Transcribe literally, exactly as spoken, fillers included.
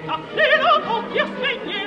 vita, e lo compie spegne.